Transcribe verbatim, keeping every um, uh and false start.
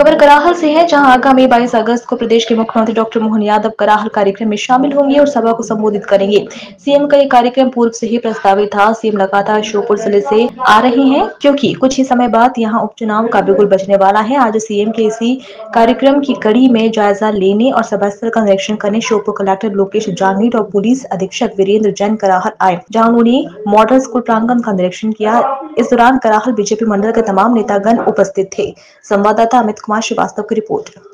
खबर कराहल से है, जहां आगामी बाईस अगस्त को प्रदेश के मुख्यमंत्री डॉक्टर मोहन यादव कराहल कार्यक्रम में शामिल होंगे और सभा को संबोधित करेंगे। सीएम का ये कार्यक्रम पूर्व से ही प्रस्तावित था। सीएम लगातार श्योपुर जिले से आ रहे हैं, क्योंकि कुछ ही समय बाद यहां उपचुनाव का बिगुल बजने वाला है। आज सीएम के इसी कार्यक्रम की कड़ी में जायजा लेने और सभा स्थल का निरीक्षण करने श्योपुर कलेक्टर लोकेश जागेट और पुलिस अधीक्षक वीरेंद्र जैन कराहल आए, जहाँ उन्होंने मॉडल स्कूल प्रांगण का निरीक्षण किया। इस दौरान कराहल बीजेपी मंडल के तमाम नेतागण उपस्थित थे। संवाददाता अमित कुमार श्रीवास्तव की रिपोर्ट।